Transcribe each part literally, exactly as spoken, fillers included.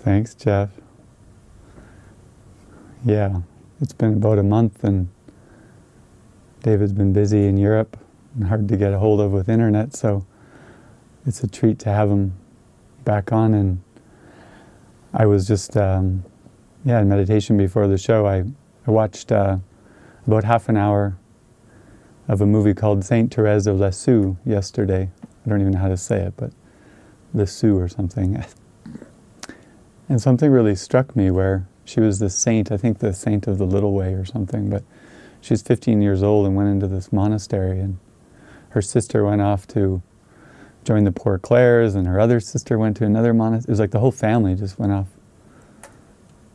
Thanks, Jeff. Yeah, it's been about a month and David's been busy in Europe and hard to get a hold of with internet, so it's a treat to have him back on. And I was just, um, yeah, in meditation before the show, I, I watched uh, about half an hour of a movie called Saint Therese of Lisieux yesterday. I don't even know how to say it, but Lisieux or something. And something really struck me where she was this saint, I think the saint of the little way or something, but she's fifteen years old and went into this monastery, and her sister went off to join the Poor Clares, and her other sister went to another monastery. It was like the whole family just went off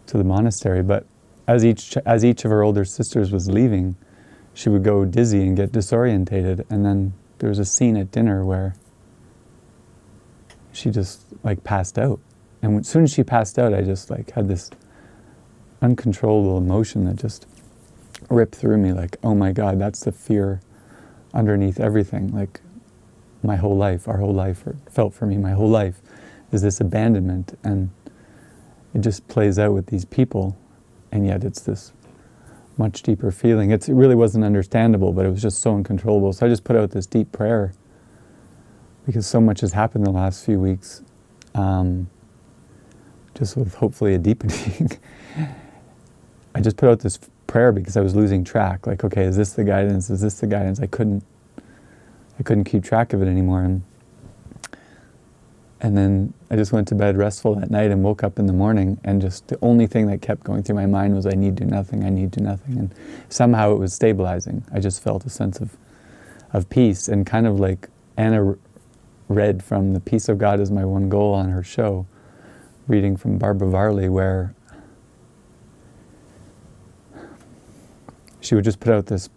to the monastery. But as each, as each of her older sisters was leaving, she would go dizzy and get disorientated. And then there was a scene at dinner where she just like passed out. And as soon as she passed out, I just like had this uncontrollable emotion that just ripped through me, like, oh my God, that's the fear underneath everything. Like my whole life, our whole life, or felt for me my whole life, is this abandonment. And it just plays out with these people, and yet it's this much deeper feeling. It's, it really wasn't understandable, but it was just so uncontrollable. So I just put out this deep prayer, because so much has happened the last few weeks. Um, just with hopefully a deepening. I just put out this prayer because I was losing track. Like, okay, is this the guidance? Is this the guidance? I couldn't, I couldn't keep track of it anymore. And, and then I just went to bed restful that night and woke up in the morning, and just the only thing that kept going through my mind was I need do nothing, I need do nothing. And somehow it was stabilizing. I just felt a sense of, of peace, and kind of like Anna read from The Peace of God Is My One Goal on her show, reading from Barbara Varley, where she would just put out this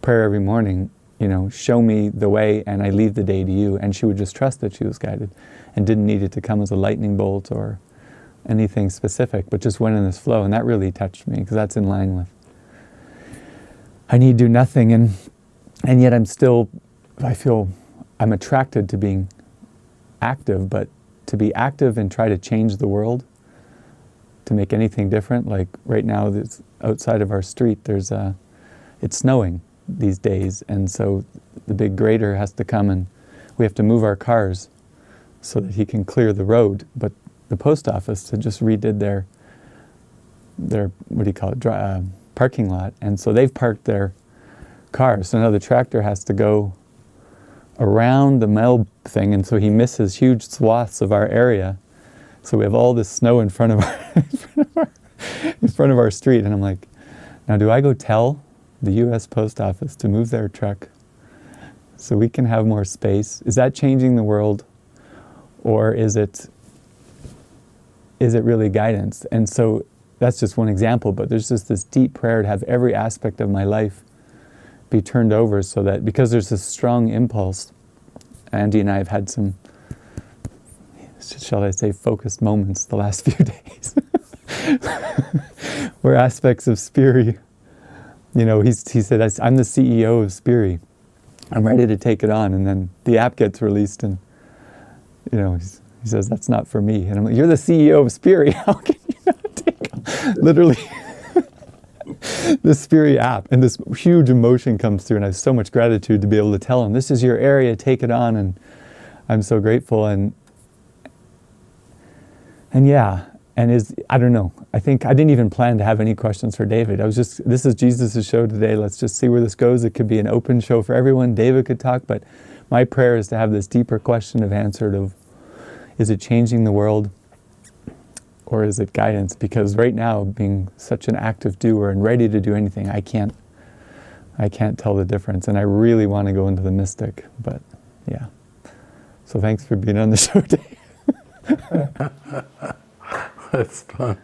prayer every morning, you know, show me the way and I leave the day to you. And she would just trust that she was guided and didn't need it to come as a lightning bolt or anything specific, but just went in this flow. And that really touched me, because that's in line with I need do nothing. And, and yet I'm still, I feel I'm attracted to being active, but to be active and try to change the world, to make anything different. Like right now, this, outside of our street, there's a, it's snowing these days, and so the big grader has to come, and we have to move our cars so that he can clear the road. But the post office had just redid their, their what do you call it, dry, uh, parking lot, and so they've parked their cars. So now the tractor has to go around the meld thing, and so he misses huge swaths of our area. So we have all this snow in front of our, in front of our, in front of our street. And I'm like, now do I go tell the U S Post Office to move their truck so we can have more space? Is that changing the world, or is it, is it really guidance? And so that's just one example, but there's just this deep prayer to have every aspect of my life be turned over, so that, because there's this strong impulse. Andy and I have had some, shall I say, focused moments the last few days where aspects of Spiri, you know, he's, he said, I'm the C E O of Spiri, I'm ready to take it on. And then the app gets released, and, you know, he's, he says, that's not for me. And I'm like, you're the C E O of Spiri, how can you not take on, literally, the Spiri app? And this huge emotion comes through, and I have so much gratitude to be able to tell him, this is your area, take it on. And I'm so grateful. And and yeah, and is, I don't know, I think I didn't even plan to have any questions for David. I was just, this is Jesus' show today, let's just see where this goes. It could be an open show for everyone, David could talk, but my prayer is to have this deeper question of answered of, is it changing the world, or is it guidance? Because right now, being such an active doer and ready to do anything, I can't, I can't tell the difference. And I really want to go into the mystic, but yeah. So thanks for being on the show today. That's fun.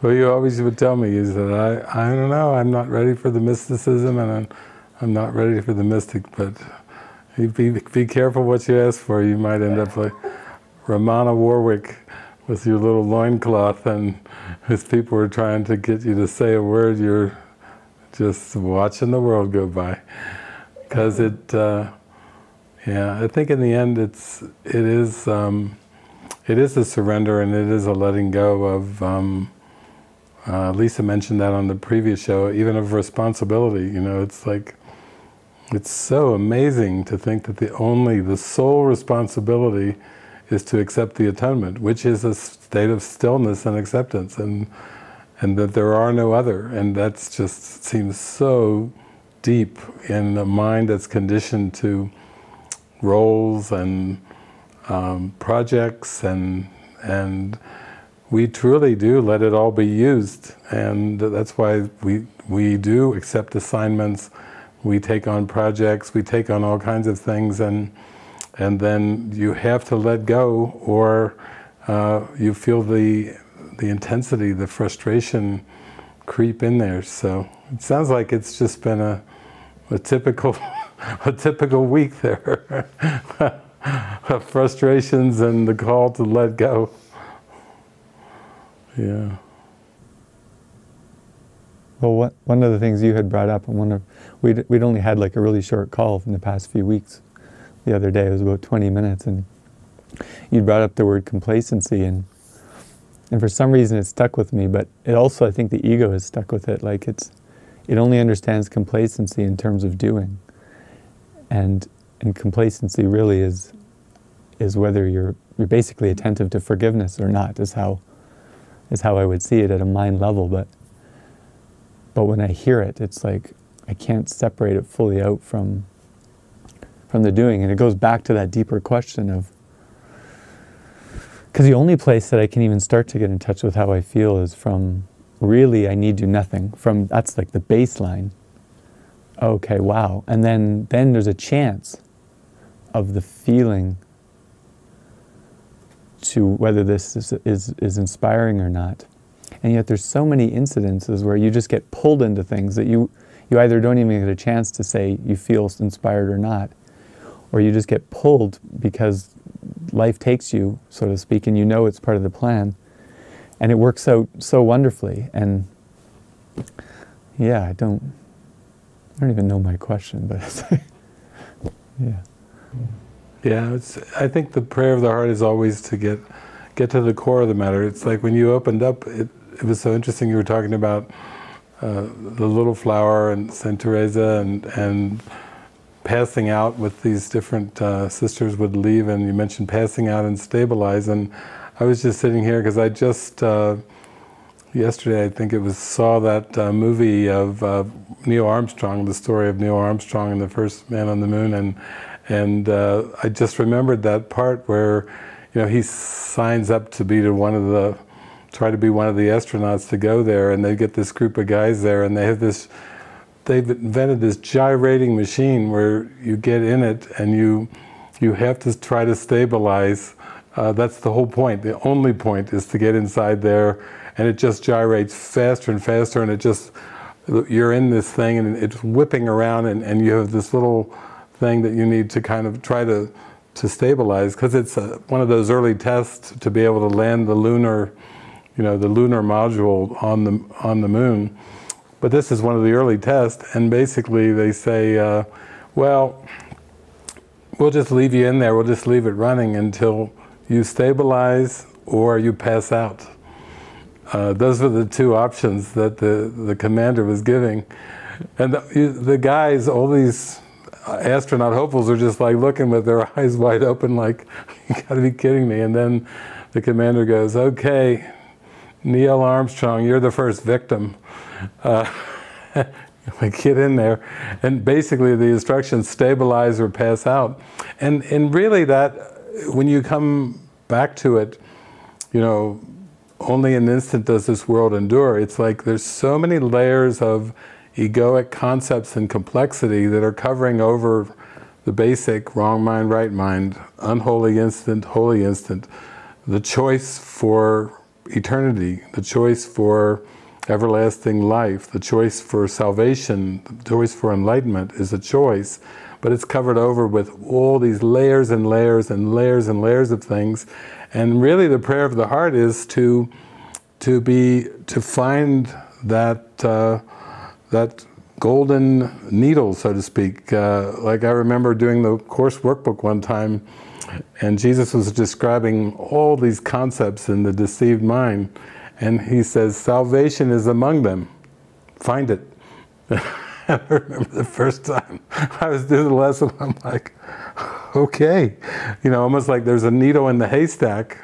Well, you always would tell me, is that I, I don't know, I'm not ready for the mysticism, and I'm, I'm not ready for the mystic, but you be, be careful what you ask for. You might end up like Ramana Warwick, with your little loincloth, and as people are trying to get you to say a word, you're just watching the world go by. Because it, uh, yeah, I think in the end it's, it is, um, It is a surrender, and it is a letting go of, um, uh, Lisa mentioned that on the previous show, even of responsibility. You know, it's like, it's so amazing to think that the only, the sole responsibility is to accept the atonement, which is a state of stillness and acceptance, and and that there are no other. And that's just seems so deep in a mind that's conditioned to roles and um, projects, and and we truly do let it all be used. And that's why we we do accept assignments, we take on projects, we take on all kinds of things, and and then you have to let go, or uh, you feel the the intensity, the frustration creep in there. So it sounds like it's just been a a typical a typical week there of frustrations and the call to let go. Yeah. Well, what, one of the things you had brought up, and one of we'd we'd only had like a really short call in the past few weeks. The other day, it was about twenty minutes, and you brought up the word complacency, and and for some reason it stuck with me, but it also, I think the ego has stuck with it, like it's, it only understands complacency in terms of doing, and and complacency really is, is whether you're, you're basically attentive to forgiveness or not, is how, is how I would see it at a mind level, but, but when I hear it, it's like, I can't separate it fully out from from the doing, and it goes back to that deeper question of, because the only place that I can even start to get in touch with how I feel is from, really, I need do nothing, from, that's like the baseline, okay, wow, and then, then there's a chance of the feeling to whether this is, is, is inspiring or not, and yet there's so many incidences where you just get pulled into things that you, you either don't even get a chance to say you feel inspired or not, or you just get pulled because life takes you, so to speak, and you know it's part of the plan, and it works out so wonderfully. And yeah, I don't, I don't even know my question, but it's like, yeah, yeah. It's, I think the prayer of the heart is always to get get to the core of the matter. It's like when you opened up, it, it was so interesting. You were talking about uh, the little flower and Saint Therese and and. passing out with these different uh, sisters would leave, and you mentioned passing out and stabilize, and I was just sitting here because I just uh, yesterday I think it was saw that uh, movie of uh, Neil Armstrong, the story of Neil Armstrong and the first man on the moon, and and uh, I just remembered that part where, you know, he signs up to be to one of the try to be one of the astronauts to go there, and they get this group of guys there, and they have this. They've invented this gyrating machine where you get in it and you you have to try to stabilize. Uh, that's the whole point. The only point is to get inside there, and it just gyrates faster and faster, and it just, you're in this thing and it's whipping around, and, and you have this little thing that you need to kind of try to, to stabilize, because it's a, one of those early tests to be able to land the lunar, you know, the lunar module on the, on the moon. But this is one of the early tests, and basically they say, uh, well, we'll just leave you in there, we'll just leave it running until you stabilize or you pass out. Uh, those were the two options that the, the commander was giving. And the, you, the guys, all these astronaut hopefuls are just like looking with their eyes wide open like, you gotta be kidding me. And then the commander goes, okay, Neil Armstrong, you're the first victim. Uh, get in there, and basically the instructions, stabilize or pass out. And and really that, when you come back to it, you know, only an instant does this world endure. It's like there's so many layers of egoic concepts and complexity that are covering over the basic wrong mind, right mind, unholy instant, holy instant, the choice for eternity, the choice for everlasting life, the choice for salvation, the choice for enlightenment is a choice, but it's covered over with all these layers and layers and layers and layers of things. And really the prayer of the heart is to to be to find that uh, that golden needle, so to speak. Uh, like I remember doing the course workbook one time, And Jesus was describing all these concepts in the deceived mind, and he says, salvation is among them. Find it. I remember the first time I was doing the lesson, I'm like, okay. You know, almost like there's a needle in the haystack,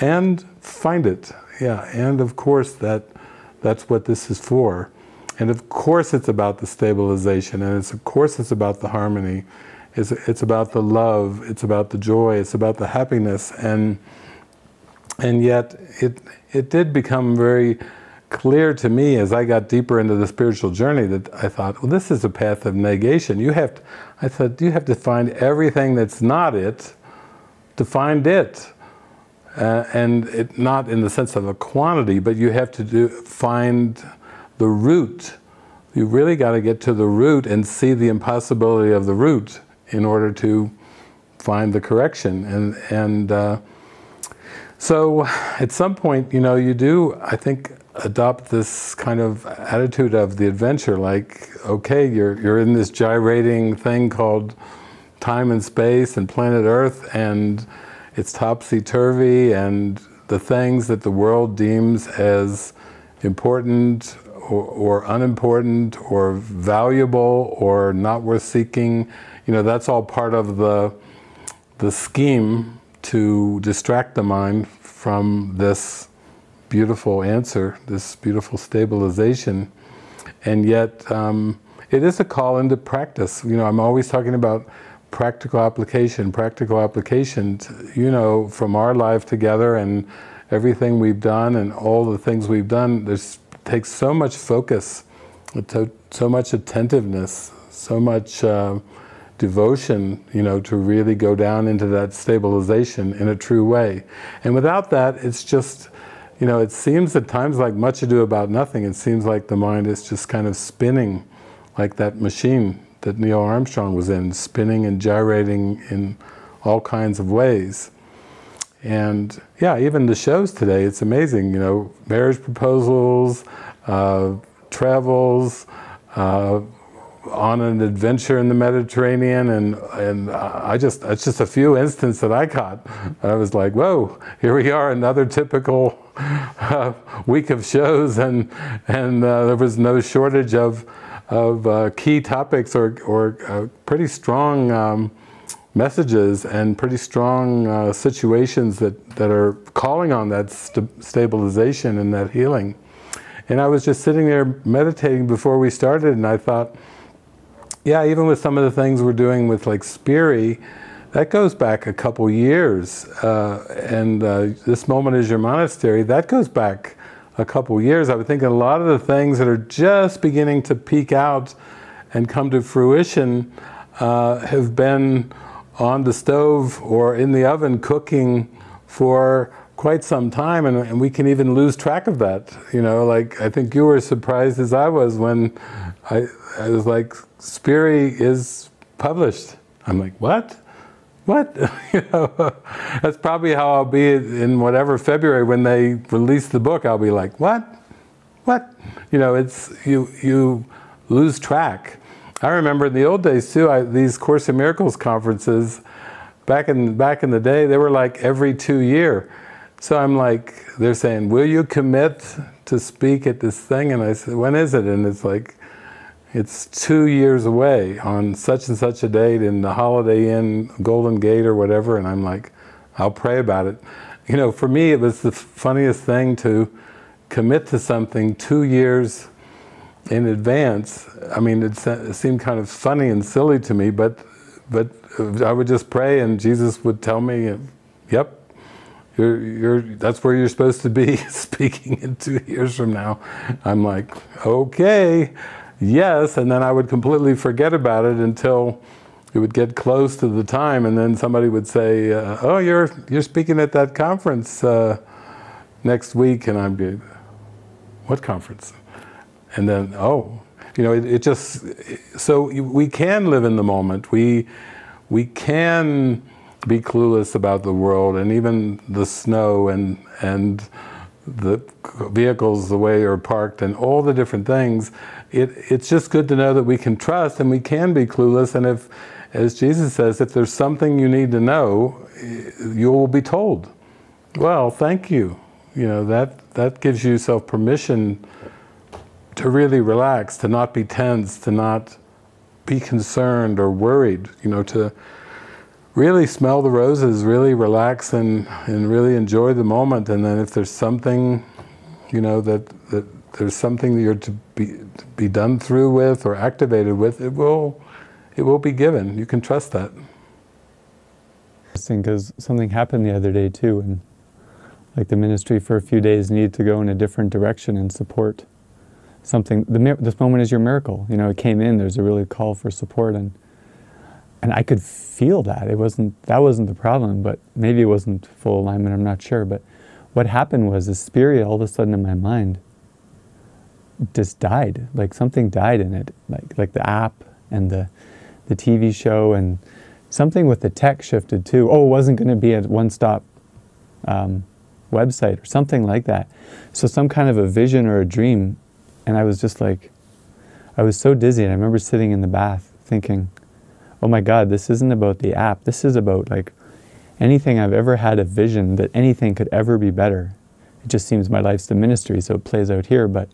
and find it. Yeah, and of course that that's what this is for. And of course it's about the stabilization, and it's, of course it's about the harmony. It's, it's about the love, it's about the joy, it's about the happiness, and and yet it, it did become very clear to me as I got deeper into the spiritual journey that I thought, well, this is a path of negation. You have to, I thought, you have to find everything that's not it to find it. Uh, and it, not in the sense of a quantity, but you have to do, find the root. You really got to get to the root and see the impossibility of the root in order to find the correction. And, and uh, so at some point, you know, you do, I think, adopt this kind of attitude of the adventure, like, okay, you're, you're in this gyrating thing called time and space and planet Earth, and it's topsy-turvy, and the things that the world deems as important or, or unimportant or valuable or not worth seeking, you know, that's all part of the, the scheme to distract the mind from this beautiful answer, this beautiful stabilization. And yet, um, it is a call into practice. You know, I'm always talking about practical application, practical application, to, you know, from our life together and everything we've done and all the things we've done, there's takes so much focus, so much attentiveness, so much uh, devotion, you know, to really go down into that stabilization in a true way. And without that, it's just, you know, it seems at times like much ado about nothing. It seems like the mind is just kind of spinning like that machine that Neil Armstrong was in, spinning and gyrating in all kinds of ways. And yeah, even the shows today, it's amazing, you know, marriage proposals, uh, travels, uh, on an adventure in the Mediterranean, and, and I just, it's just a few instances that I caught. I was like, whoa, here we are, another typical uh, week of shows, and, and uh, there was no shortage of of uh, key topics or, or uh, pretty strong um, messages and pretty strong uh, situations that, that are calling on that st stabilization and that healing. And I was just sitting there meditating before we started, and I thought, yeah, even with some of the things we're doing with like Spiri, that goes back a couple years. Uh, and uh, This Moment Is Your Monastery, that goes back a couple years. I would think a lot of the things that are just beginning to peek out and come to fruition uh, have been on the stove or in the oven cooking for quite some time, and, and we can even lose track of that. You know, like I think you were surprised as I was when I, I was like, Spiri is published. I'm like, what? What? You know, that's probably how I'll be in whatever February when they release the book. I'll be like, what? What? You know, it's, you, you lose track. I remember in the old days too, I, these Course in Miracles conferences, back in, back in the day, they were like every two year. So I'm like, they're saying, will you commit to speak at this thing? And I said, when is it? And it's like, it's two years away on such and such a date in the Holiday Inn, Golden Gate or whatever, and I'm like, I'll pray about it. You know, for me it was the funniest thing to commit to something two years in advance. I mean, it, it seemed kind of funny and silly to me, but, but I would just pray and Jesus would tell me, yep, you're, you're, that's where you're supposed to be speaking in two years from now. I'm like, okay. Yes, and then I would completely forget about it until it would get close to the time, and then somebody would say, uh, oh, you're, you're speaking at that conference uh, next week, and I'm going, what conference? And then, oh, you know, it, it just, so we can live in the moment. We, we can be clueless about the world, and even the snow, and, and the vehicles, the way are parked, and all the different things. It, it's just good to know that we can trust and we can be clueless, and if as Jesus says, if there's something you need to know, you will be told. Well, thank you. You know, that, that gives yourself permission to really relax, to not be tense, to not be concerned or worried, you know, to really smell the roses, really relax and, and really enjoy the moment. And then if there's something, you know, that, that there's something that you're to be, to be done through with or activated with, it will, it will be given. You can trust that. Interesting, because something happened the other day too, and like the ministry for a few days needed to go in a different direction and support something. The, this moment is your miracle. You know, it came in, there's a really call for support, and and I could feel that. It wasn't, that wasn't the problem, but maybe it wasn't full alignment, I'm not sure. But what happened was the Spiri all of a sudden in my mind just died. Like something died in it, like, like the app and the, the T V show, and something with the tech shifted too. Oh, it wasn't gonna be a one-stop um, website or something like that. So some kind of a vision or a dream. And I was just like, I was so dizzy. And I remember sitting in the bath thinking, oh my God, this isn't about the app. This is about like anything I've ever had a vision that anything could ever be better. It just seems my life's the ministry, so it plays out here. But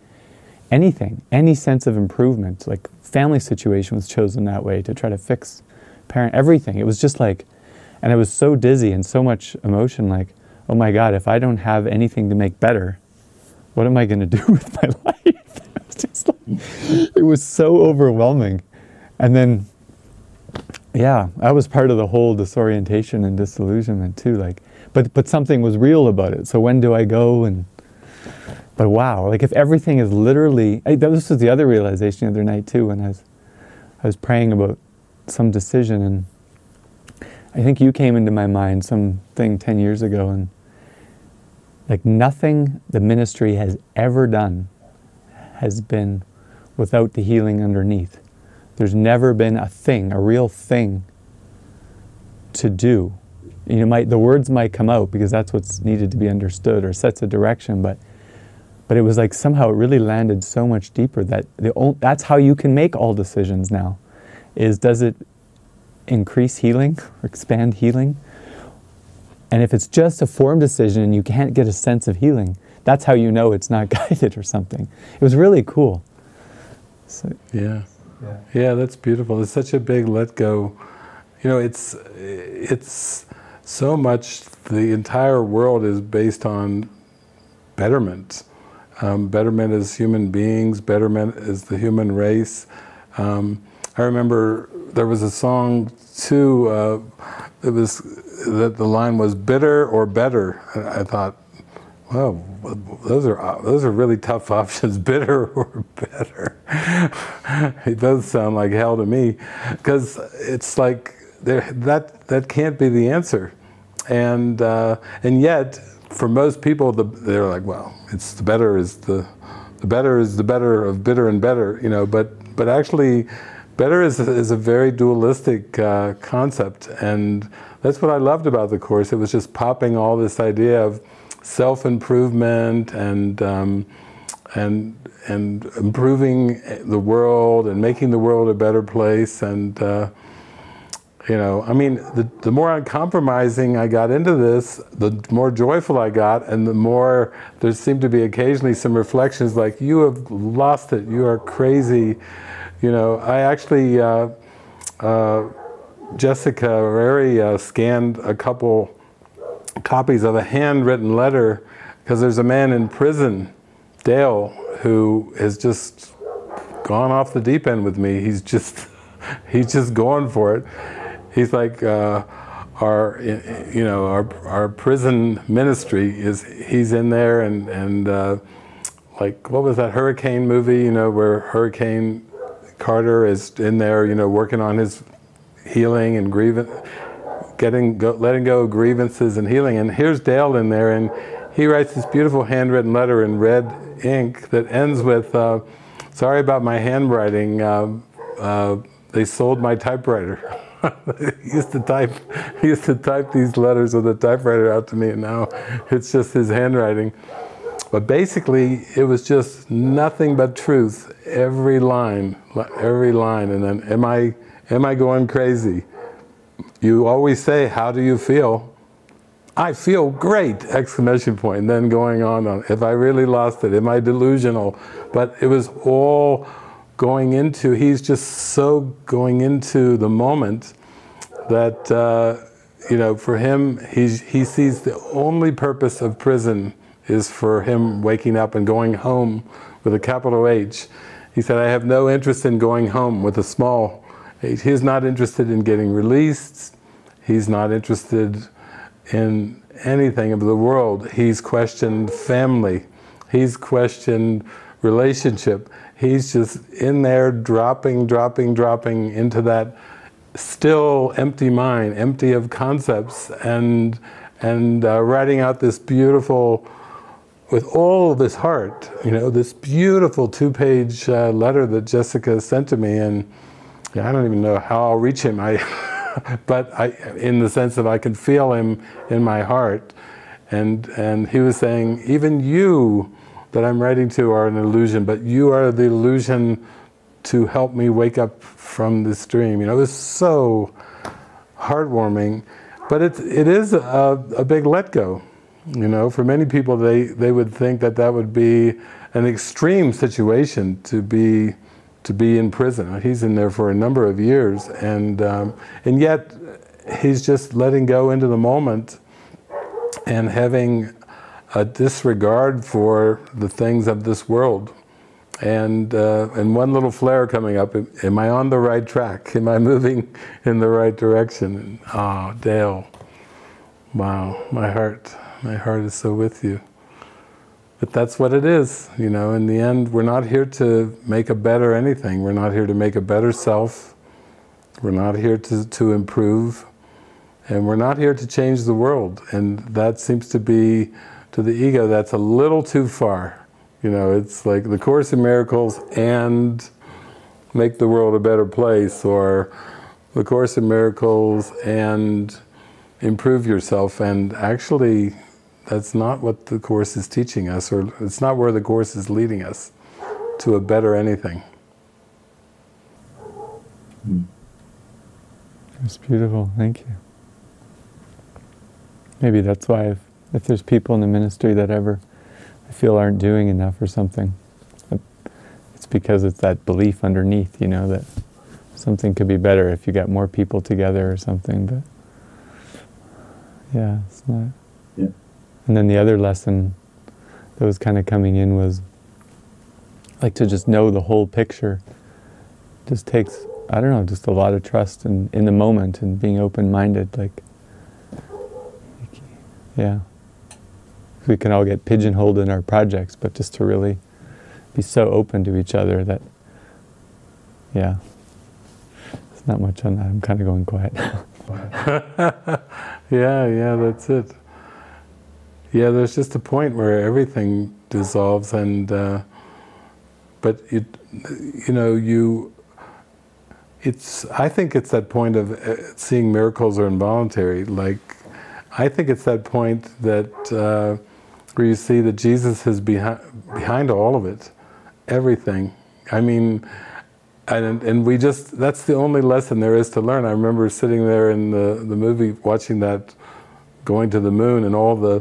anything, any sense of improvement, like family situation was chosen that way to try to fix parent, everything. It was just like, and I was so dizzy and so much emotion, like, oh my God, if I don't have anything to make better, what am I going to do with my life? It was just like, it was so overwhelming. And then, yeah, I was part of the whole disorientation and disillusionment too. Like, but, but something was real about it. So when do I go? And, but wow, like if everything is literally, I, this was the other realization the other night too, when I was, I was praying about some decision, and I think you came into my mind, something ten years ago, and like nothing the ministry has ever done has been without the healing underneath. There's never been a thing, a real thing to do. You know, might, the words might come out because that's what's needed to be understood or sets a direction, but but it was like somehow it really landed so much deeper that the only, that's how you can make all decisions now, is does it increase healing or expand healing? And if it's just a form decision and you can't get a sense of healing, that's how you know it's not guided or something. It was really cool. So, yeah. Yeah. Yeah, that's beautiful. It's such a big let go. You know, it's, it's so much, the entire world is based on betterment. Um, betterment as human beings, betterment as the human race. Um, I remember there was a song too, uh, it was, that the line was bitter or better. I thought, well, those are those are really tough options, bitter or better. It does sound like hell to me, because it's like there, that that can't be the answer, and uh, and yet for most people the, they're like, well, it's the better is the the better is the better of bitter and better, you know. But but actually, better is is a very dualistic uh, concept, and that's what I loved about the Course. It was just popping all this idea of self-improvement and um, and and improving the world and making the world a better place. And uh, you know, I mean, the, the more uncompromising I got into this, the more joyful I got, and the more there seemed to be occasionally some reflections like, "You have lost it. You are crazy." You know, I actually uh, uh, Jessica Rary uh, scanned a couple copies of a handwritten letter, because there's a man in prison, Dale, who has just gone off the deep end with me. He's just, he's just going for it. He's like, uh, our, you know, our our prison ministry is, he's in there, and and uh, like, what was that hurricane movie? You know, where Hurricane Carter is in there, you know, working on his healing and grievance. Getting go, letting go of grievances and healing. And here's Dale in there, and he writes this beautiful handwritten letter in red ink that ends with, uh, sorry about my handwriting, uh, uh, they sold my typewriter. he, used to type, he used to type these letters with a typewriter out to me, and now it's just his handwriting. But basically, it was just nothing but truth, every line, every line. And then, am I, am I going crazy? you always say, how do you feel? I feel great, exclamation point, and then going on on, if I really lost it, am I delusional? But it was all going into, he's just so going into the moment that, uh, you know, for him, he's, he sees the only purpose of prison is for him waking up and going home with a capital H. He said, I have no interest in going home with a small H. He's not interested in getting released. He's not interested in anything of the world. He's questioned family. He's questioned relationship. He's just in there dropping, dropping, dropping into that still empty mind, empty of concepts, and, and uh, writing out this beautiful, with all of his heart, you know, this beautiful two-page uh, letter that Jessica sent to me, and yeah, I don't even know how I'll reach him. I but I, in the sense that I could feel him in my heart, and, and he was saying, even you that I'm writing to are an illusion, but you are the illusion to help me wake up from this dream. You know, it was so heartwarming, but it, it is a, a big let go. You know, for many people, they, they would think that that would be an extreme situation to be to be in prison. He's in there for a number of years, and um, and yet he's just letting go into the moment and having a disregard for the things of this world. And uh, and one little flare coming up, am I on the right track? Am I moving in the right direction? And, oh, Dale, wow, my heart, my heart is so with you. But that's what it is, you know, in the end, we're not here to make a better anything. We're not here to make a better self. We're not here to, to improve. And we're not here to change the world. And that seems to be, to the ego, that's a little too far. You know, it's like the Course in Miracles and make the world a better place, or the Course in Miracles and improve yourself. And actually, that's not what the Course is teaching us, or it's not where the Course is leading us, to a better anything. It's beautiful, thank you. Maybe that's why if, if there's people in the ministry that ever I feel aren't doing enough or something, it's because it's that belief underneath, you know, that something could be better if you got more people together or something, but yeah, it's not... Yeah. And then the other lesson that was kind of coming in was like to just know the whole picture. Just takes, I don't know, just a lot of trust in, in the moment and being open-minded. Like, yeah. We can all get pigeonholed in our projects, but just to really be so open to each other that, yeah. There's not much on that. I'm kind of going quiet. Yeah, yeah, that's it. Yeah, there's just a point where everything dissolves, and uh, but it, you know, you. It's. I think it's that point of uh, seeing miracles are involuntary. Like, I think it's that point that uh, where you see that Jesus is behind behind all of it, everything. I mean, and and we just. That's the only lesson there is to learn. I remember sitting there in the the movie watching that, going to the moon, and all the.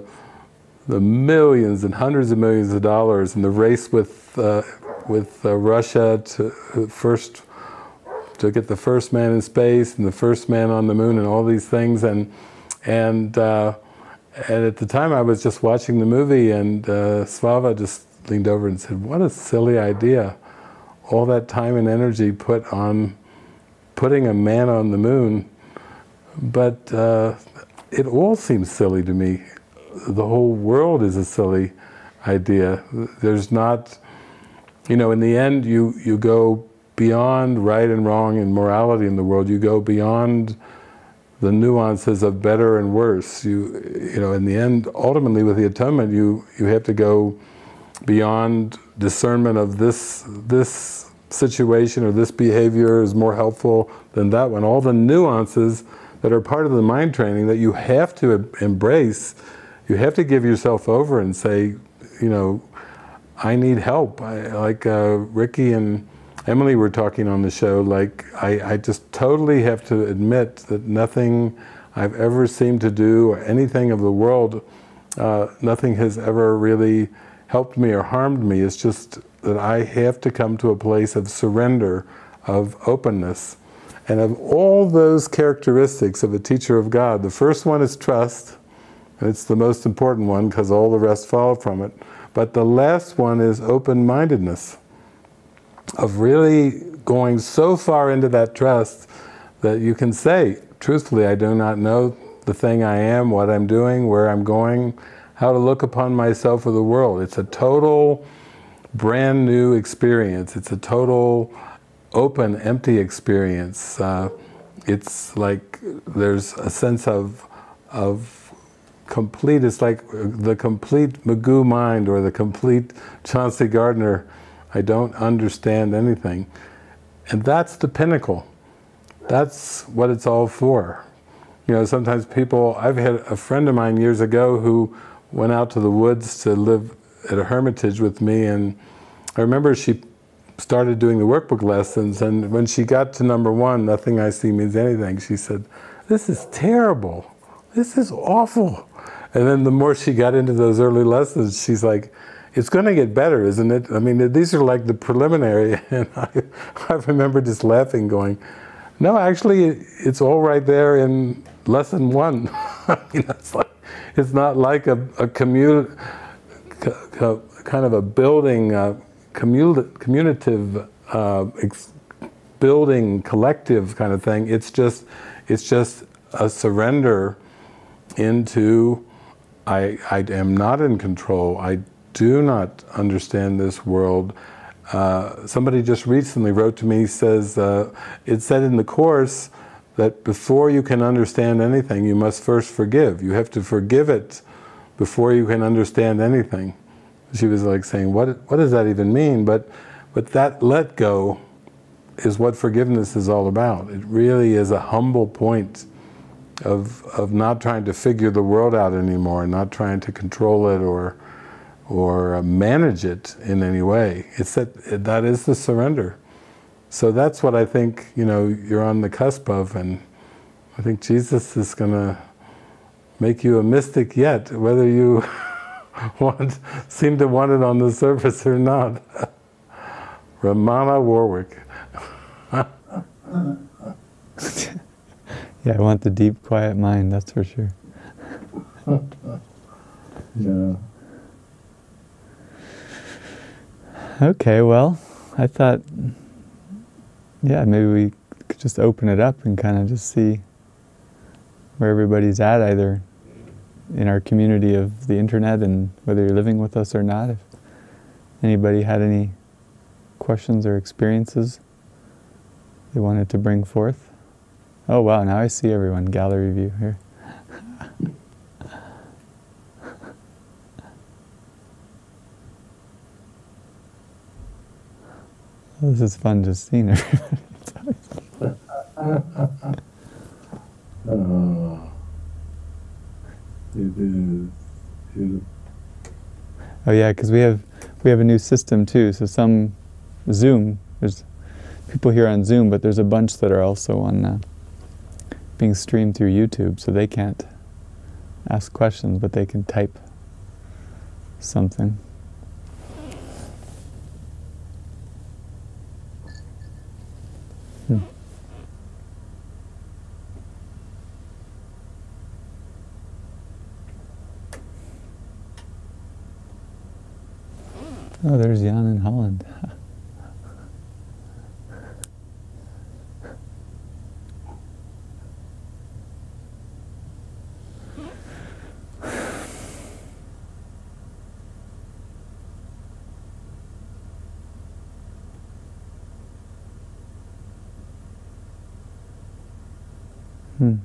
the millions and hundreds of millions of dollars in the race with uh, with uh, Russia to first to get the first man in space and the first man on the moon and all these things, and and uh, and at the time I was just watching the movie, and uh, Slava just leaned over and said, "What a silly idea! All that time and energy put on putting a man on the moon, but uh, it all seems silly to me." The whole world is a silly idea. There's not, you know, in the end you, you go beyond right and wrong and morality in the world. You go beyond the nuances of better and worse. You, you know, in the end, ultimately with the Atonement, you, you have to go beyond discernment of this, this situation or this behavior is more helpful than that one. All the nuances that are part of the mind training that you have to embrace. You have to give yourself over and say, you know, I need help. I, like uh, Ricky and Emily were talking on the show, like, I, I just totally have to admit that nothing I've ever seemed to do or anything of the world, uh, nothing has ever really helped me or harmed me. It's just that I have to come to a place of surrender, of openness. And of all those characteristics of a teacher of God, the first one is trust, and it's the most important one because all the rest follow from it. But the last one is open-mindedness, of really going so far into that trust that you can say, truthfully, I do not know the thing I am, what I'm doing, where I'm going, how to look upon myself or the world. It's a total brand new experience. It's a total open, empty experience. Uh, it's like there's a sense of, of complete, it's like the complete Magoo mind or the complete Chauncey Gardner, I don't understand anything. And that's the pinnacle. That's what it's all for. You know, sometimes people, I've had a friend of mine years ago who went out to the woods to live at a hermitage with me, and I remember she started doing the workbook lessons, and when she got to number one, nothing I see means anything, she said, this is terrible, this is awful. And then the more she got into those early lessons, she's like, it's going to get better, isn't it? I mean, these are like the preliminary, and I, I remember just laughing, going, no, actually, it's all right there in lesson one. You know, it's, like, it's not like a, a commu kind of a building, uh, commu commutative uh, ex building, collective kind of thing. It's just, it's just a surrender into, I, I am not in control. I do not understand this world. Uh, somebody just recently wrote to me, says, uh, it said in the Course that before you can understand anything, you must first forgive. You have to forgive it before you can understand anything. She was like saying, what, what does that even mean? But, but that let go is what forgiveness is all about. It really is a humble point of, of not trying to figure the world out anymore, not trying to control it or or manage it in any way. It's that, that is the surrender. So that's what I think, you know, you're on the cusp of, and I think Jesus is going to make you a mystic yet, whether you want, seem to want it on the surface or not. Ramana Warwick. Yeah, I want the deep, quiet mind, that's for sure. Yeah. Okay, well, I thought, yeah, maybe we could just open it up and kind of just see where everybody's at, either in our community of the internet and whether you're living with us or not. If anybody had any questions or experiences they wanted to bring forth. Oh, wow, now I see everyone. Gallery view here. This is fun, just seeing everybody. It's always fun. Oh, it is beautiful. Oh yeah, because we have we have a new system too. So some Zoom, there's people here on Zoom, but there's a bunch that are also on uh, being streamed through YouTube, so they can't ask questions, but they can type something. Oh, there's Jan in Holland. Hmm.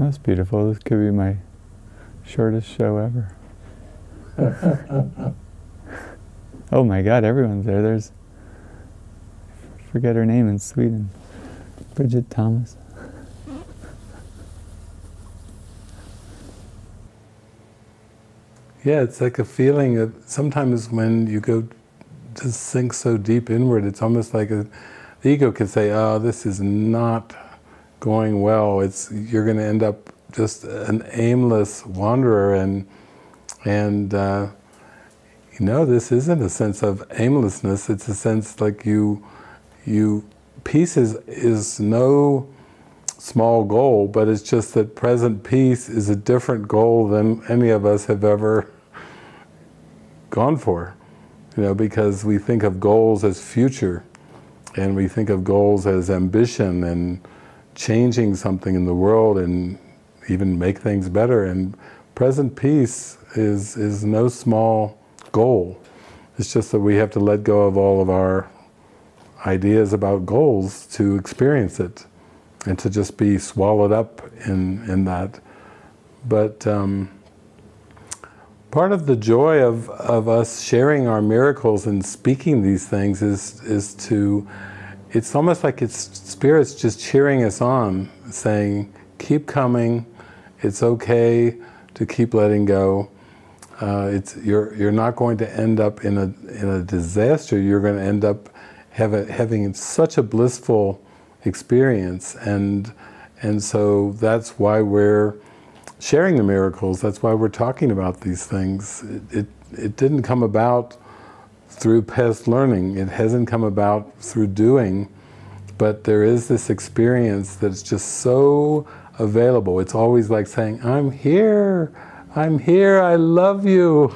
That's beautiful. This could be my shortest show ever. Oh my God, everyone's there. There's, I forget her name in Sweden, Bridget Thomas. Yeah, it's like a feeling that sometimes when you go to sink so deep inward, it's almost like a, the ego can say, oh, this is not going well. It's, you're going to end up just an aimless wanderer, and, and uh, you know, this isn't a sense of aimlessness, it's a sense like you, you, peace is, is no small goal, but it's just that present peace is a different goal than any of us have ever gone for. You know, because we think of goals as future, and we think of goals as ambition, and changing something in the world, and even make things better. And present peace is, is no small goal. It's just that we have to let go of all of our ideas about goals to experience it, and to just be swallowed up in, in that. But um, part of the joy of, of us sharing our miracles and speaking these things is, is to, it's almost like it's Spirit's just cheering us on, saying, keep coming, it's okay to keep letting go. Uh, it's, you're, you're not going to end up in a, in a disaster, you're going to end up have a, having such a blissful experience, and and so that's why we're sharing the miracles, that's why we're talking about these things. It, it, it didn't come about through past learning, it hasn't come about through doing, but there is this experience that's just so available. It's always like saying, I'm here, I'm here, I love you,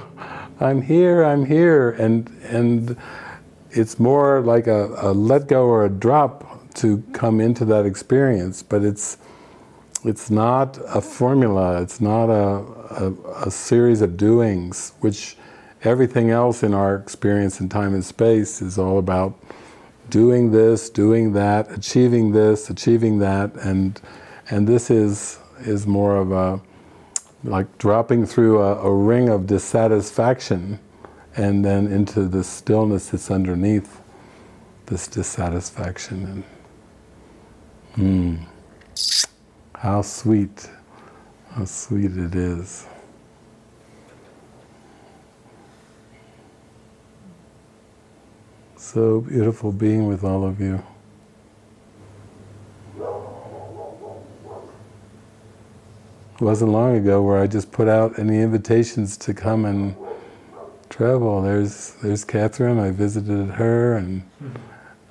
I'm here, I'm here, and, and it's more like a, a let go or a drop to come into that experience, but it's it's not a formula, it's not a, a, a series of doings, which everything else in our experience in time and space is all about doing this, doing that, achieving this, achieving that, and and this is is more of a like dropping through a, a ring of dissatisfaction and then into the stillness that's underneath this dissatisfaction. And Mm. How sweet, how sweet it is. So beautiful being with all of you. It wasn't long ago where I just put out any invitations to come and travel. There's, there's Catherine, I visited her, and mm-hmm.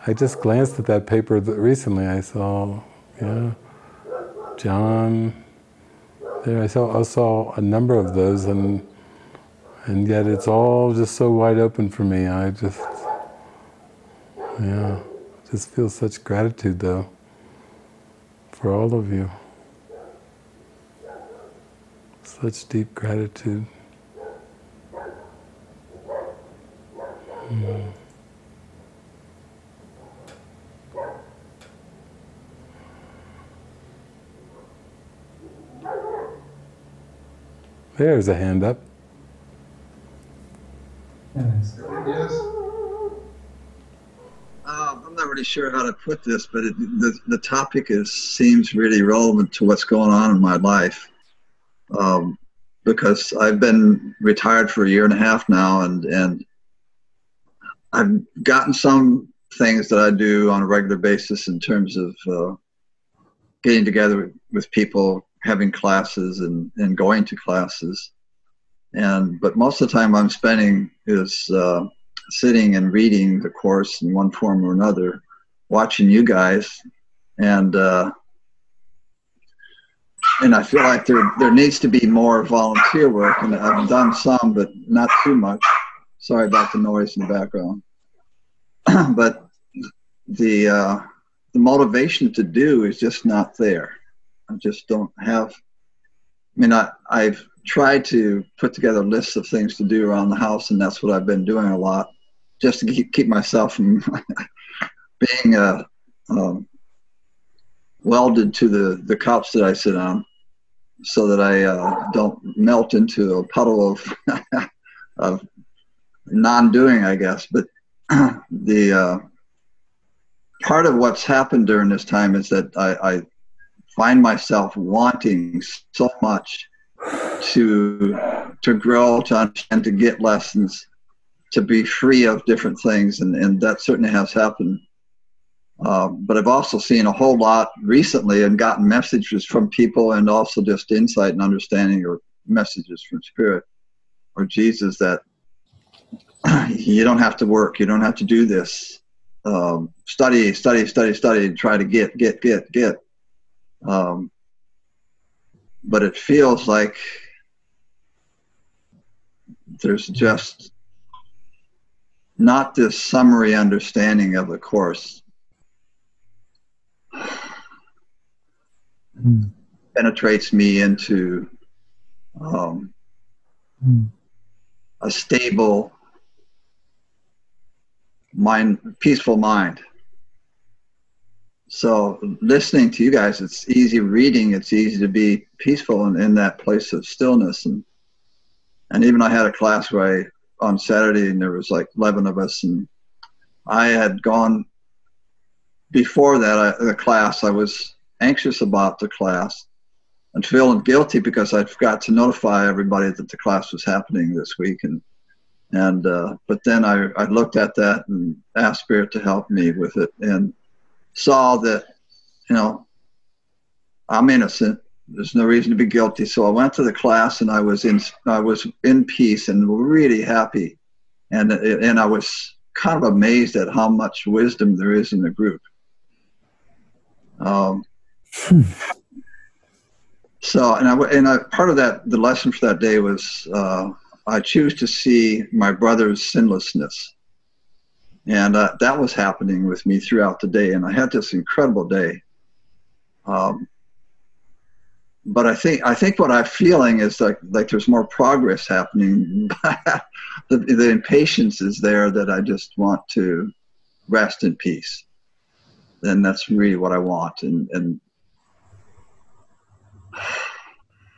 I just glanced at that paper that recently. I saw, yeah, John. There, I saw, I saw a number of those, and and yet it's all just so wide open for me. I just, yeah, just feel such gratitude though for all of you. Such deep gratitude. Mm. There's a hand up. Yes. Um, I'm not really sure how to put this, but it, the, the topic is, seems really relevant to what's going on in my life. Um, because I've been retired for a year and a half now, and, and I've gotten some things that I do on a regular basis in terms of uh, getting together with people, having classes and, and going to classes. And, but most of the time I'm spending is uh, sitting and reading the Course in one form or another, watching you guys. And, uh, and I feel like there, there needs to be more volunteer work, and I've done some, but not too much. Sorry about the noise in the background. But the, uh, the motivation to do is just not there. I just don't have, I mean, I, I've tried to put together lists of things to do around the house, and that's what I've been doing a lot, just to keep, keep myself from being uh, um, welded to the, the couch that I sit on, so that I uh, don't melt into a puddle of, of non-doing, I guess. But the uh, part of what's happened during this time is that I, I find myself wanting so much to to grow, to understand, to get lessons, to be free of different things, and, and that certainly has happened. Uh, but I've also seen a whole lot recently and gotten messages from people, and also just insight and understanding, or messages from Spirit or Jesus, that you don't have to work, you don't have to do this. Um, study, study, study, study, and try to get, get, get, get. Um, but it feels like there's just not this summary understanding of the Course. Mm. Penetrates me into um, mm. a stable mind, peaceful mind. So listening to you guys, it's easy reading, it's easy to be peaceful and in that place of stillness. And and even I had a class where I, on Saturday, and there was like eleven of us, and I had gone before that, I, the class, I was anxious about the class and feeling guilty because I forgot to notify everybody that the class was happening this week. And And, uh, but then I, I looked at that and asked Spirit to help me with it, and saw that, you know, I'm innocent. There's no reason to be guilty. So I went to the class, and I was in, I was in peace and really happy. And, and I was kind of amazed at how much wisdom there is in the group. Um, so, and I, and I, part of that, the lesson for that day was, uh, I choose to see my brother's sinlessness. And uh, that was happening with me throughout the day. And I had this incredible day. Um, but I think, I think what I'm feeling is like, like there's more progress happening. the, the impatience is there that I just want to rest in peace. And that's really what I want. And, and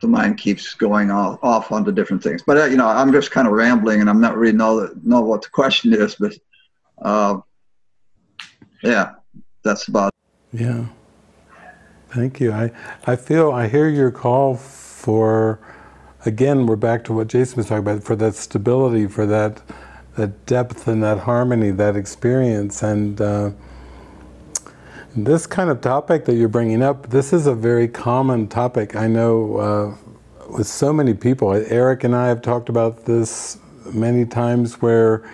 the mind keeps going off, off onto different things. But, uh, you know, I'm just kind of rambling, and I'm not really know, know what the question is, but, uh, yeah, that's about it. Yeah. Thank you. I, I feel, I hear your call for, again, we're back to what Jason was talking about, for that stability, for that, that depth and that harmony, that experience. And uh, this kind of topic that you're bringing up, this is a very common topic. I know uh, with so many people. Eric and I have talked about this many times, where,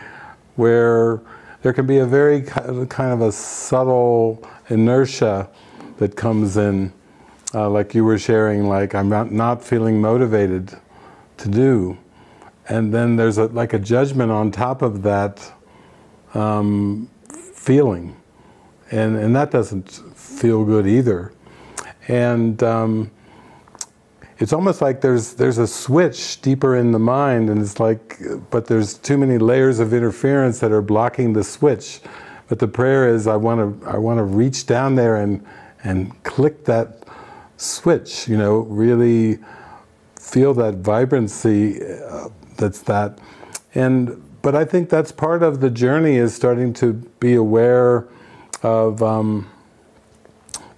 where there can be a very kind of a subtle inertia that comes in, uh, like you were sharing, like I'm not, not feeling motivated to do. And then there's a, like a judgment on top of that um, feeling. And, and that doesn't feel good either. And um, it's almost like there's, there's a switch deeper in the mind, and it's like, but there's too many layers of interference that are blocking the switch. But the prayer is, I want to, I want to reach down there and, and click that switch, you know, really feel that vibrancy uh, that's that. And, but I think that's part of the journey, is starting to be aware of um,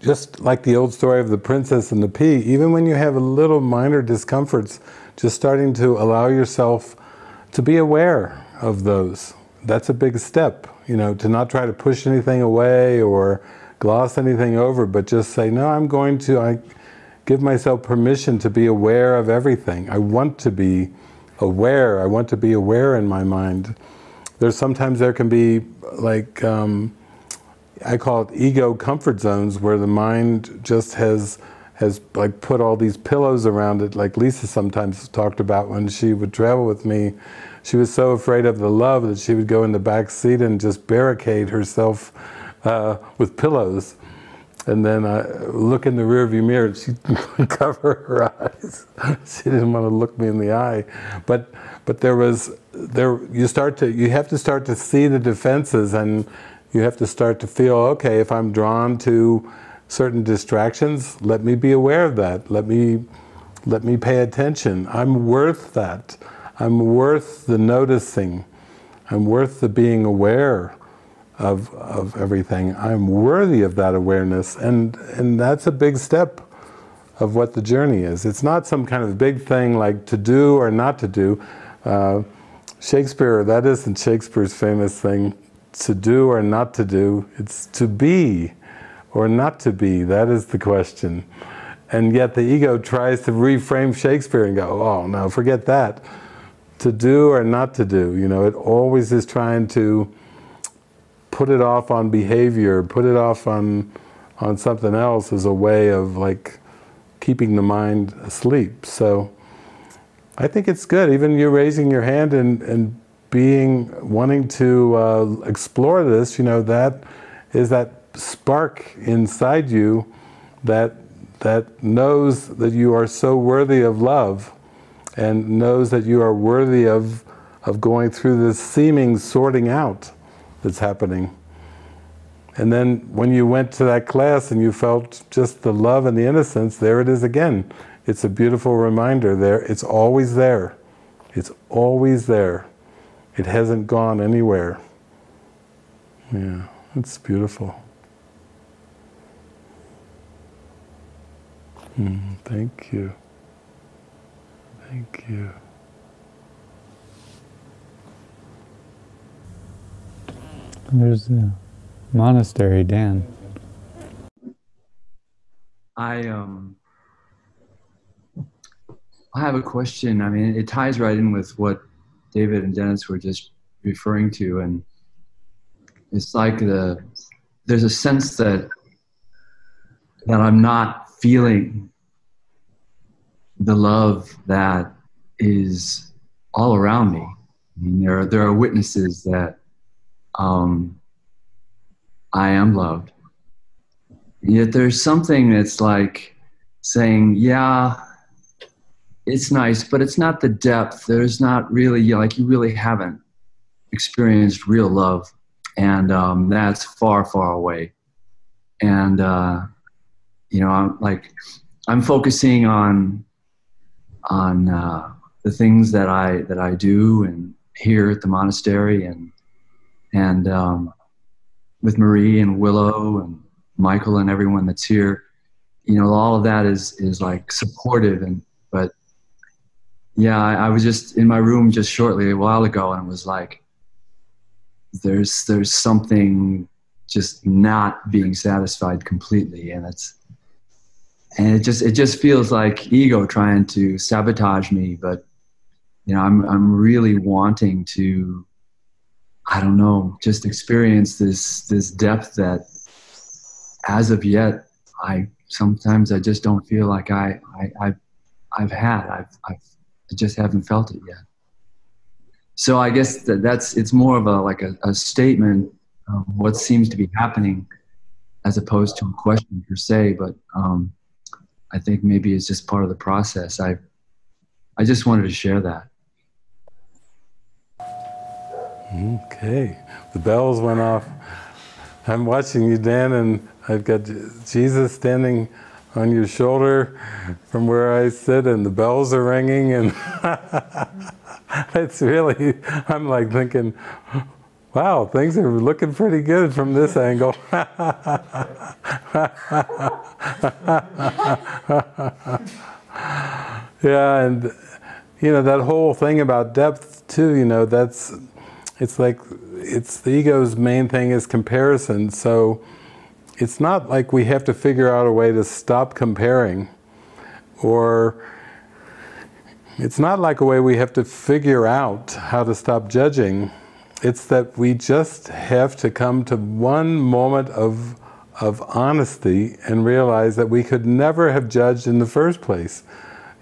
just like the old story of the princess and the pea. Even when you have a little minor discomforts, just starting to allow yourself to be aware of those. That's a big step, you know, to not try to push anything away or gloss anything over, but just say, no, I'm going to, I give myself permission to be aware of everything. I want to be aware. I want to be aware in my mind. There's sometimes there can be like, um, I call it ego comfort zones, where the mind just has, has like put all these pillows around it, like Lisa sometimes talked about when she would travel with me. She was so afraid of the love that she would go in the back seat and just barricade herself uh, with pillows. And then I look in the rearview mirror and she would cover her eyes. She didn't want to look me in the eye. But, but there was, there, you start to, you have to start to see the defenses, and you have to start to feel, okay, if I'm drawn to certain distractions, let me be aware of that. Let me, let me pay attention. I'm worth that. I'm worth the noticing. I'm worth the being aware of, of everything. I'm worthy of that awareness. And, and that's a big step of what the journey is. It's not some kind of big thing like to do or not to do. Uh, Shakespeare, that isn't Shakespeare's famous thing, to do or not to do. It's to be or not to be, that is the question. And yet the ego tries to reframe Shakespeare and go, oh no, forget that. To do or not to do, you know, it always is trying to put it off on behavior, put it off on, on something else as a way of like keeping the mind asleep. So I think it's good, even you raising your hand and, and being, wanting to uh, explore this, you know, that is that spark inside you that that knows that you are so worthy of love and knows that you are worthy of, of going through this seeming sorting out that's happening. And then when you went to that class and you felt just the love and the innocence, there it is again. It's a beautiful reminder there. It's always there. It's always there. It hasn't gone anywhere. Yeah, it's beautiful. Mm, thank you. Thank you. There's a monastery, Dan. I um I have a question. I mean, it ties right in with what David and Dennis were just referring to, and it's like the there's a sense that that I'm not feeling the love that is all around me. I mean, there are, there are witnesses that um, I am loved. And yet there's something that's like saying, yeah, it's nice, but it's not the depth. There's not really, like you really haven't experienced real love. And um, that's far, far away. And, uh, you know, I'm like, I'm focusing on on uh, the things that I that I do and here at the monastery and and um, with Marie and Willow and Michael and everyone that's here, you know, all of that is is like supportive. And but yeah, I, I was just in my room just shortly a while ago and was like, there's there's something just not being satisfied completely, and it's. And it just it just feels like ego trying to sabotage me, but you know I'm I'm really wanting to, I don't know, just experience this this depth that as of yet I sometimes I just don't feel like I I I've, I've had I've, I've I just haven't felt it yet. So I guess that that's it's more of a like a, a statement of what seems to be happening as opposed to a question per se, but. Um, I think maybe it's just part of the process. I, I just wanted to share that. Okay, the bells went off. I'm watching you, Dan, and I've got Jesus standing on your shoulder from where I sit, and the bells are ringing, and it's really, I'm like thinking, wow, things are looking pretty good from this angle. Yeah, and you know, that whole thing about depth too, you know, that's, it's like, it's the ego's main thing is comparison. So it's not like we have to figure out a way to stop comparing, or it's not like a way we have to figure out how to stop judging. It's that we just have to come to one moment of, of honesty and realize that we could never have judged in the first place.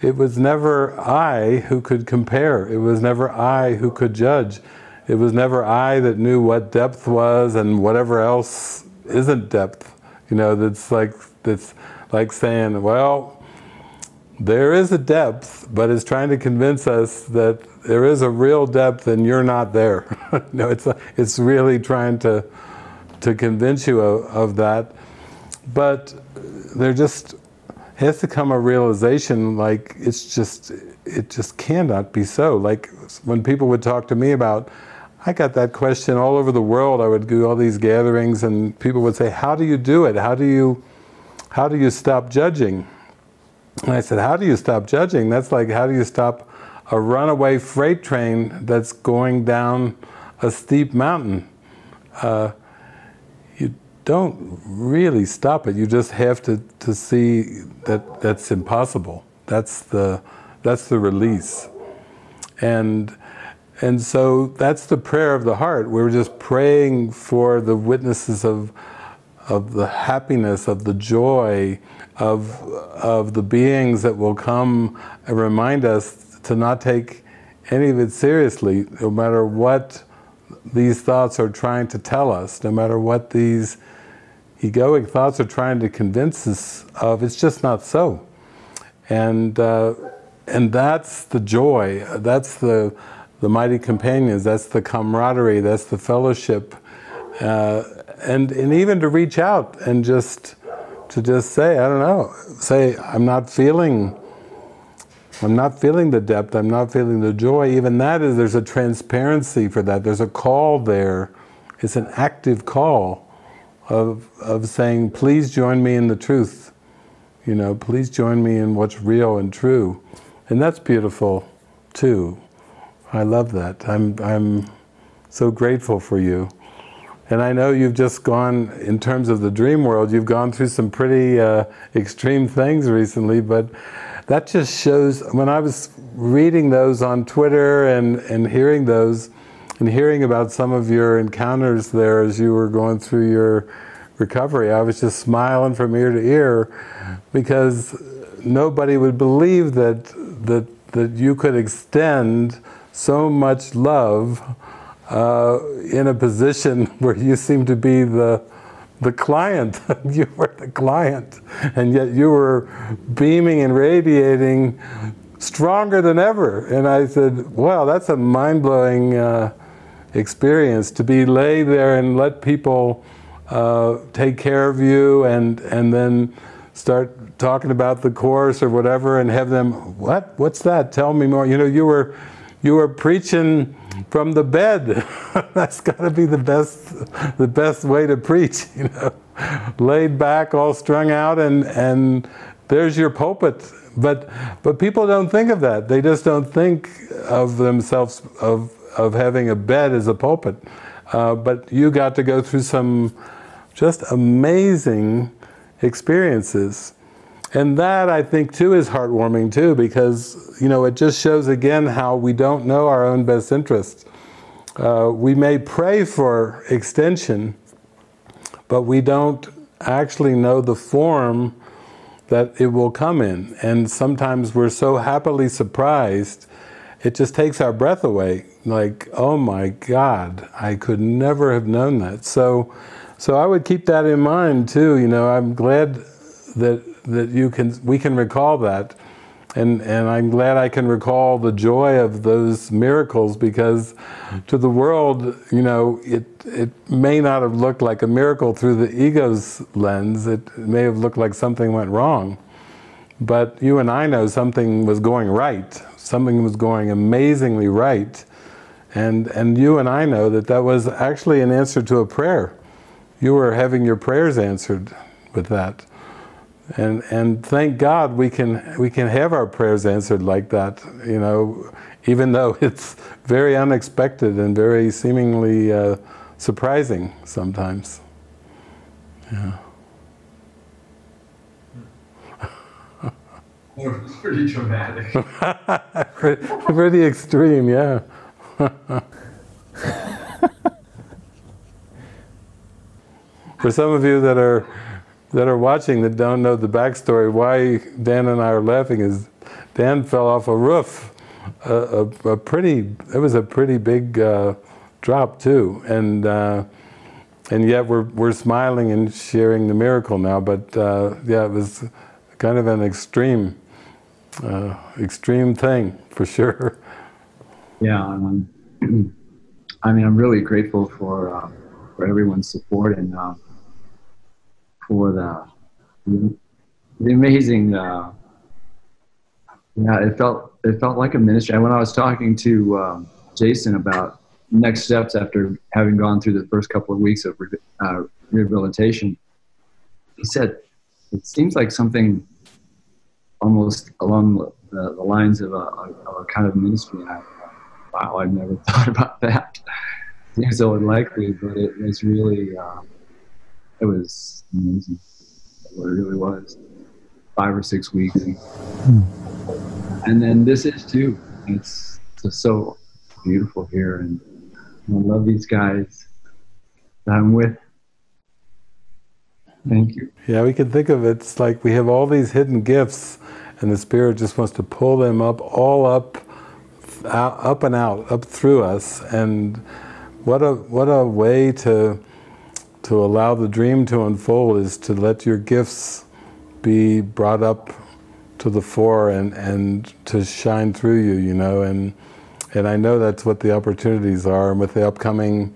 It was never I who could compare. It was never I who could judge. It was never I that knew what depth was and whatever else isn't depth. You know, that's like, that's like saying, well, there is a depth, but it's trying to convince us that there is a real depth and you're not there. No, it's, it's really trying to, to convince you of, of that. But there just has to come a realization, like it's just, it just cannot be so. Like when people would talk to me about, I got that question all over the world. I would do all these gatherings and people would say, how do you do it? How do you, how do you stop judging? And I said, how do you stop judging? That's like, how do you stop a runaway freight train that's going down a steep mountain? Uh, you don't really stop it. You just have to, to see that that's impossible. That's the, that's the release. And, and so that's the prayer of the heart. We're just praying for the witnesses of, of the happiness, of the joy, of, of the beings that will come and remind us to not take any of it seriously, no matter what these thoughts are trying to tell us, no matter what these egoic thoughts are trying to convince us of. It's just not so. And, uh, and that's the joy, that's the, the mighty companions, that's the camaraderie, that's the fellowship. Uh, and, and even to reach out and just, to just say, I don't know, say, I'm not feeling, I'm not feeling the depth, I'm not feeling the joy. Even that is, there's a transparency for that. There's a call there. It's an active call of, of saying, please join me in the truth. You know, please join me in what's real and true. And that's beautiful too. I love that. I'm, I'm so grateful for you. And I know you've just gone, in terms of the dream world, you've gone through some pretty uh, extreme things recently, but that just shows, when I was reading those on Twitter and, and hearing those, and hearing about some of your encounters there as you were going through your recovery, I was just smiling from ear to ear, because nobody would believe that, that, that you could extend so much love Uh, in a position where you seem to be the, the client. You were the client, and yet you were beaming and radiating stronger than ever. And I said, wow, that's a mind-blowing uh, experience, to be lay there and let people uh, take care of you, and, and then start talking about the Course or whatever, and have them, what? What's that? Tell me more. You know, you were, you were preaching from the bed. That's got to be the best, the best way to preach, you know. Laid back, all strung out, and, and there's your pulpit. But, but people don't think of that. They just don't think of themselves, of, of having a bed as a pulpit. Uh, but you got to go through some just amazing experiences. And that, I think, too, is heartwarming, too, because, you know, it just shows again how we don't know our own best interests. Uh, we may pray for extension, but we don't actually know the form that it will come in. And sometimes we're so happily surprised, it just takes our breath away. Like, oh my God, I could never have known that. So, so I would keep that in mind, too. You know, I'm glad that that you can, we can recall that. And, and I'm glad I can recall the joy of those miracles, because to the world, you know, it, it may not have looked like a miracle through the ego's lens. It may have looked like something went wrong. But you and I know something was going right. Something was going amazingly right. And, and you and I know that that was actually an answer to a prayer. You were having your prayers answered with that. And, and thank God we can, we can have our prayers answered like that, you know, even though it's very unexpected and very seemingly uh, surprising sometimes. Yeah. Pretty dramatic. pretty, pretty extreme, yeah. For some of you that are that are watching that don't know the backstory, why Dan and I are laughing is Dan fell off a roof, a, a, a pretty, it was a pretty big uh, drop too, and uh, and yet we're we're smiling and sharing the miracle now. But uh, yeah, it was kind of an extreme, uh, extreme thing for sure. Yeah, I'm, I mean, I'm really grateful for uh, for everyone's support and. Uh, For the, the amazing, uh, yeah, it felt it felt like a ministry. And when I was talking to uh, Jason about next steps after having gone through the first couple of weeks of re uh, rehabilitation, he said it seems like something almost along the, the lines of a, of a kind of ministry. I, wow, I've never thought about that. Seems so unlikely, but it was really, uh, it was amazing. What it really was. Five or six weeks. Mm. And then this is too. It's just so beautiful here. And I love these guys that I'm with. Thank you. Yeah, we can think of it. It's like we have all these hidden gifts, and the Spirit just wants to pull them up, all up, out, up and out, up through us. And what a what a way to to allow the dream to unfold is to let your gifts be brought up to the fore and and to shine through you. You know, and and I know that's what the opportunities are. And with the upcoming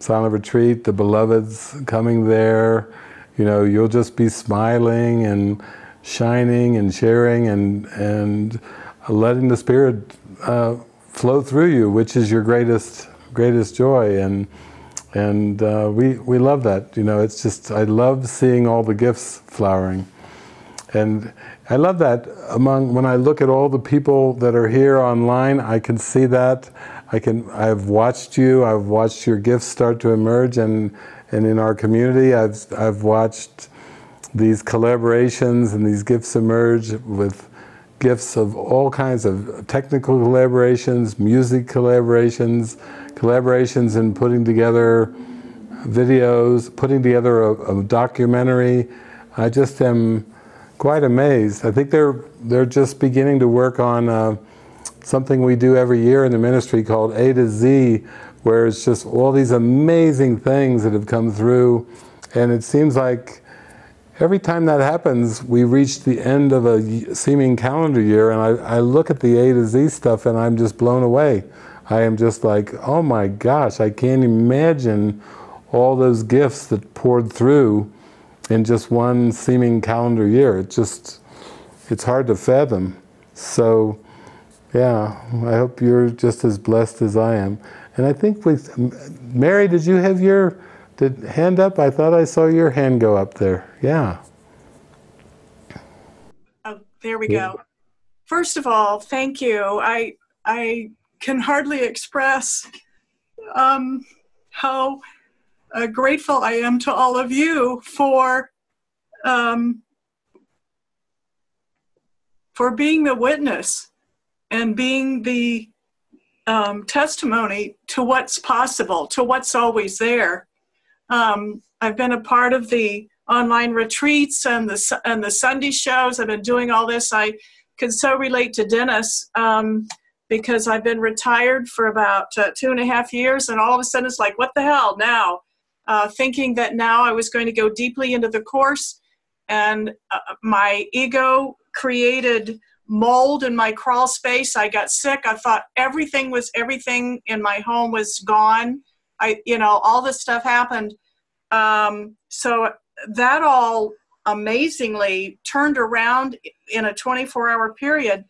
silent retreat, the beloveds coming there. You know, you'll just be smiling and shining and sharing and and letting the Spirit uh, flow through you, which is your greatest greatest joy. And and uh, we we love that. You know, it's just I love seeing all the gifts flowering, and I love that. Among when I look at all the people that are here online, I can see that. I can I've watched you. I've watched your gifts start to emerge and. And in our community, I've, I've watched these collaborations and these gifts emerge with gifts of all kinds of technical collaborations, music collaborations, collaborations in putting together videos, putting together a, a documentary. I just am quite amazed. I think they're, they're just beginning to work on uh, something we do every year in the ministry called A to Z, where it's just all these amazing things that have come through. And it seems like every time that happens, we reach the end of a seeming calendar year, and I, I look at the A to Z stuff and I'm just blown away. I am just like, oh my gosh, I can't imagine all those gifts that poured through in just one seeming calendar year. It just, it's hard to fathom. So yeah, I hope you're just as blessed as I am. And I think with Mary, did you have your did, hand up? I thought I saw your hand go up there. Yeah. Oh, there we yeah. go. First of all, thank you. I I can hardly express um, how uh, grateful I am to all of you for um, for being the witness and being the Um, testimony to what's possible, to what's always there. Um, I've been a part of the online retreats and the, and the Sunday shows. I've been doing all this. I can so relate to Dennis um, because I've been retired for about uh, two and a half years, and all of a sudden it's like, what the hell now? Uh, thinking that now I was going to go deeply into the Course, and uh, my ego created mold in my crawl space. I got sick. I thought everything was, everything in my home was gone. I, you know, all this stuff happened. Um, so that all amazingly turned around in a twenty-four hour period.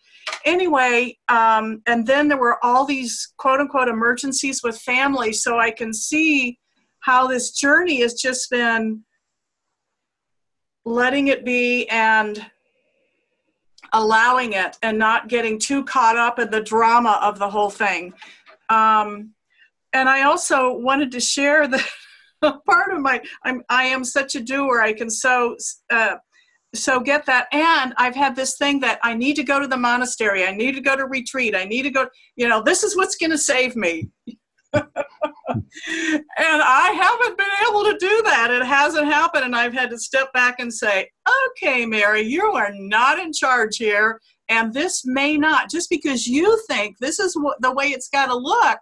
Anyway, um, and then there were all these quote unquote emergencies with family. So I can see how this journey has just been letting it be and allowing it and not getting too caught up in the drama of the whole thing. Um, and I also wanted to share that part of my, I'm, I am such a doer, I can so, uh, so get that. And I've had this thing that I need to go to the monastery, I need to go to retreat, I need to go, you know, this is what's gonna save me. And I haven't been able to do that. It hasn't happened, and I've had to step back and say, okay, Mary, you are not in charge here, and this may not, just because you think this is the way it's got to look,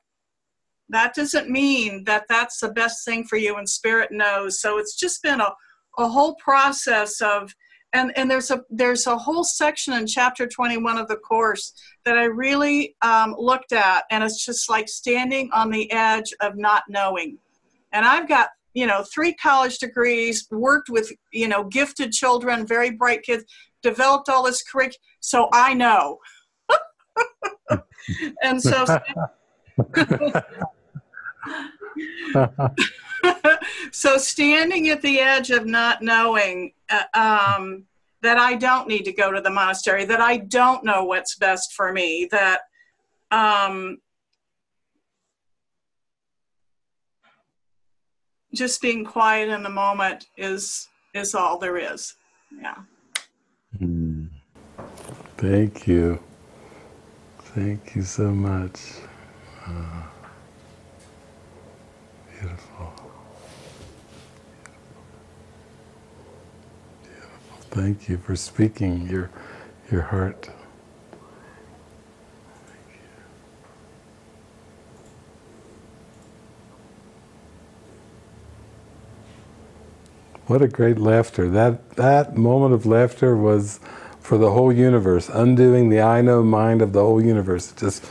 that doesn't mean that that's the best thing for you, and Spirit knows. So it's just been a, a whole process of, and, and there's, a, there's a whole section in chapter twenty-one of the Course that I really um, looked at, and it's just like standing on the edge of not knowing. And I've got, you know, three college degrees, worked with, you know, gifted children, very bright kids, developed all this curriculum, so I know. And so... so standing at the edge of not knowing, uh, um, that I don't need to go to the monastery, that I don't know what's best for me, that um, just being quiet in the moment is, is all there is. Yeah. Mm. Thank you. Thank you so much. Uh, beautiful. Thank you for speaking your your heart. Thank you. What a great laughter. That that moment of laughter was for the whole universe, undoing the I know mind of the whole universe. It just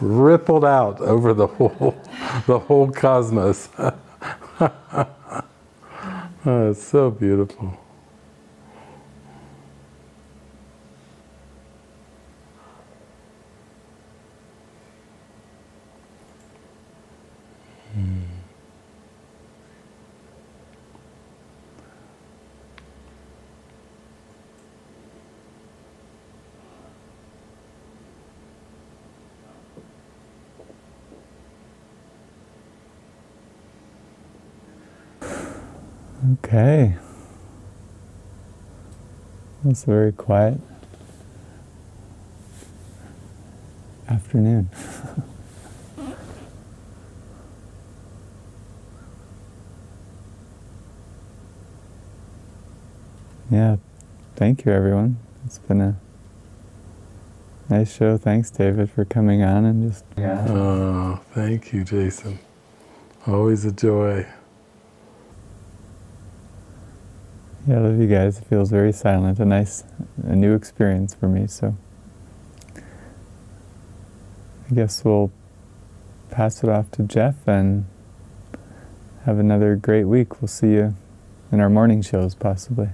rippled out over the whole the whole cosmos. Oh, it's so beautiful. Okay, that's a very quiet afternoon. Yeah, thank you everyone. It's been a nice show. Thanks David for coming on and just... Yeah. Oh, thank you Jason. Always a joy. Yeah, I love you guys. It feels very silent. A nice, a new experience for me, so I guess we'll pass it off to Jeff and have another great week. We'll see you in our morning shows, possibly.